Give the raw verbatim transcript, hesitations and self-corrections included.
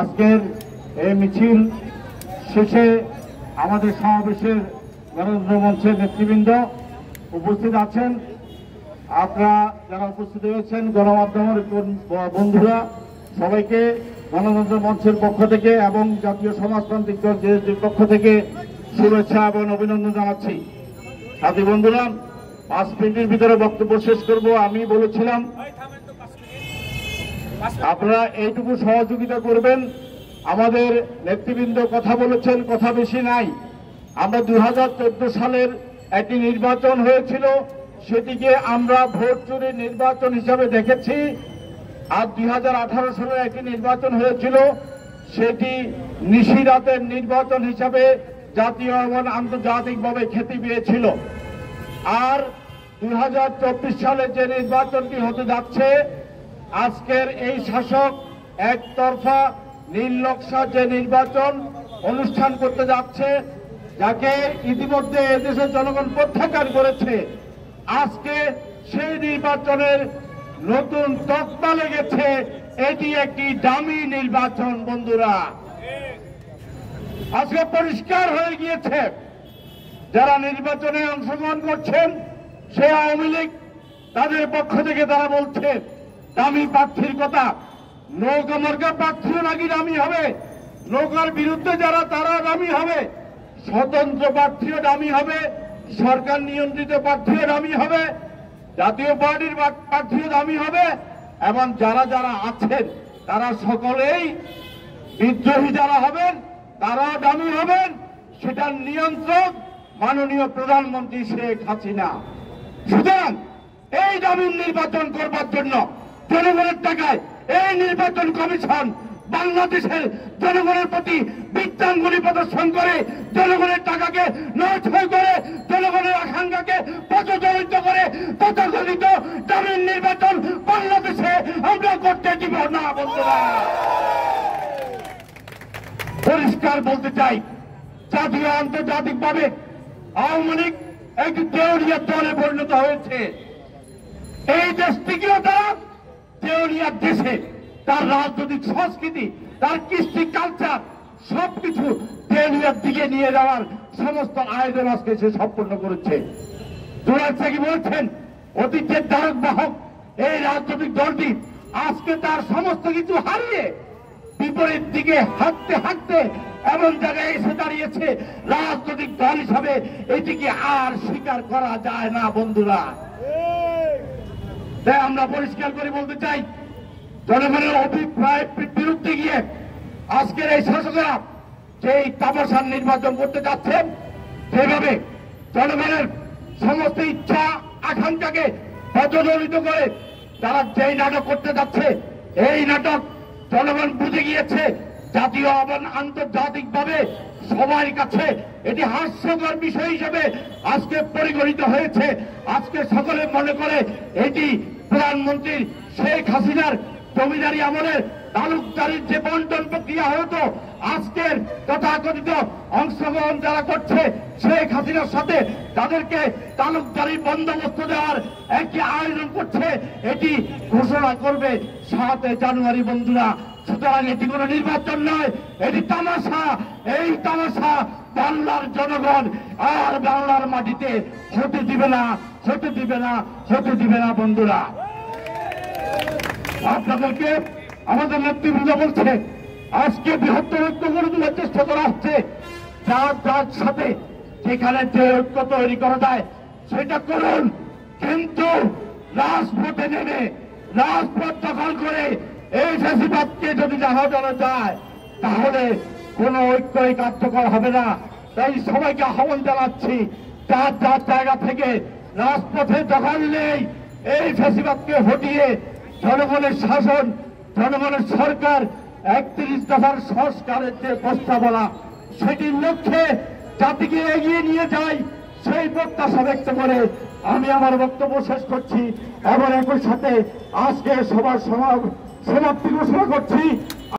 আজকের এই মিছিল শেষে আমাদের সমাবেশের গণতন্ত্র মঞ্চের নেতৃবৃন্দ উপস্থিত আছেন, আপনারা যারা উপস্থিত হয়েছেন, গণমাধ্যমের বন্ধুরা, সবাইকে গণতন্ত্র মঞ্চের পক্ষ থেকে এবং জাতীয় সমাজতান্ত্রিক দল জেএসডির পক্ষ থেকে শুভেচ্ছা এবং অভিনন্দন জানাচ্ছি। সাথী বন্ধুরা, পাঁচ মিনিটের ভিতরে বক্তব্য শেষ করব। আমি বলেছিলাম আপনারা এইটুকু সহযোগিতা করবেন। আমাদের নেতৃবৃন্দ কথা বলেছেন, কথা বেশি নাই। আমরা দু হাজার চোদ্দ সালের একটি নির্বাচন হয়েছিল, সেটিকে আমরা ভোট চুরির নির্বাচন হিসাবে দেখেছি। আর দুই হাজার আঠারো সালের একটি নির্বাচন হয়েছিল, সেটি নিশিরাতের নির্বাচন হিসাবে জাতীয় এবং আন্তর্জাতিকভাবে খ্যাতি পেয়েছিল। আর দুই হাজার চব্বিশ সালে যে নির্বাচনটি হতে যাচ্ছে, আজকের এই শাসক একতরফা নীলনকশা যে নির্বাচন অনুষ্ঠান করতে যাচ্ছে, যাকে ইতিমধ্যে এদেশের জনগণ প্রত্যাখ্যান করেছে, আজকে সেই নির্বাচনের নতুন তকমা লেগেছে। এটি একটি দামি নির্বাচন। বন্ধুরা, আজকে পরিষ্কার হয়ে গিয়েছে, যারা নির্বাচনে অংশগ্রহণ করছেন সে আওয়ামী লীগ, তাদের পক্ষ থেকে তারা বলছে দামি প্রার্থীর কথা। নৌকা মার্কা প্রার্থী নাকি দামি হবে, নৌকার বিরুদ্ধে যারা তারা দামি হবে, স্বতন্ত্র প্রার্থীও দামি হবে, সরকার নিয়ন্ত্রিত প্রার্থীও দামি হবে, জাতীয় পার্টির প্রার্থীও দামি হবে, এবং যারা যারা আছেন তারা সকলেই বিদ্রোহী যারা হবেন তারাও দামি হবেন। সেটার নিয়ন্ত্রক মাননীয় প্রধানমন্ত্রী শেখ হাসিনা। সুতরাং এই দামি নির্বাচন করবার জন্য জনগণের টাকায় এই নির্বাচন কমিশন বাংলাদেশের জনগণের প্রতি বৃত্তাঙ্গুলি প্রদর্শন করে, জনগণের টাকাকে নয়ছয় করে, জনগণের আকাঙ্ক্ষাকে প্রচলিত করে তথাকথিত দামি নির্বাচন বাংলাদেশে আমরা করতে দিব না। বন্ধুরা, পরিষ্কার বলতে চাই, জাতীয় আন্তর্জাতিকভাবে আওয়ামী লীগ একটি দেউলিয়ার দলে পরিণত হয়েছে। এই দেশটিকেও তারা দেউলিয়ার দেশে তার রাজনৈতিক সংস্কৃতি, তার কৃষ্টি কালচার সবকিছু দেউলিয়ার দিকে নিয়ে যাওয়ার সমস্ত আয়োজন আজকে সে সম্পন্ন করেছে। দুরাজ সাকি বলছেন, অতীতের ধারক বাহক এই রাজনৈতিক দলটি আজকে তার সমস্ত কিছু হারিয়ে বিপরীত দিকে হাঁটতে হাঁটতে এমন জায়গায় এসে দাঁড়িয়েছে, রাজনৈতিক দল হিসাবে এটিকে আর স্বীকার করা যায় না। বন্ধুরা, তাই আমরা পরিষ্কার করে বলতে চাই, জনগণের অভিপ্রায় বিরুদ্ধে গিয়ে আজকের এই শাসকেরা যেই তামাশার নির্বাচন করতে যাচ্ছেন, সেভাবে জনগণের সমস্ত ইচ্ছা আকাঙ্ক্ষাকে প্রচলিত করে তারা যেই নাটক করতে যাচ্ছে, এই নাটক জনগণ বুঝে গিয়েছে। জাতীয় এবং আন্তর্জাতিক ভাবে সবার কাছে এটি হাস্যকর বিষয় হিসেবে আজকে পরিগণিত হয়েছে। আজকে সকলে মনে করে এটি প্রধানমন্ত্রী শেখ হাসিনার জমিদারি আমলের তালুকদারির যে বন্টন প্রক্রিয়া হতো, আজকের তথাকথিত অংশগ্রহণ যারা করছে শেখ হাসিনার সাথে, তাদেরকে তালুকদারি বন্দোবস্ত দেওয়ার একটি আয়োজন করছে, এটি ঘোষণা করবে সাত জানুয়ারি। বন্ধুরা, সুতরাং এটি কোনো নির্বাচন নয়, এটি তামাশা। এই তামাশা বাংলার জনগণ আর বাংলার মাটিতে হতে দিবে না, হতে দিবে না, হতে দিবে না। বন্ধুরা, আপনাদেরকে আমাদের নেতৃবৃন্দ বলছে, আজকে বৃহত্তর ঐক্য করে তোলার চেষ্টা করা হচ্ছে। যার যার সাথে যেখানে যে ঐক্য তৈরি করা যায় সেটা করুন, কিন্তু রাজপথে নেমে রাজপথ দখল করে এই ফ্যাসিবাদকে যদি জানা জানা যায় তাহলে কোনো ঐক্যই কার্যকর হবে না। তাই সবাইকে আহ্বান জানাচ্ছি, যার যার জায়গা থেকে রাজপথে দখল নেই, এই ফ্যাসিবাদকে হটিয়ে জনগণের শাসন, জনগণের সরকার, একত্রিশ দফার সংস্কারের যে প্রস্তাবনা, সেটির লক্ষ্যে জাতিকে এগিয়ে নিয়ে যায়, সেই প্রত্যাশা ব্যক্ত করে আমি আমার বক্তব্য শেষ করছি এবং একই সাথে আজকে সবার সমাপ্তি ঘোষণা করছি।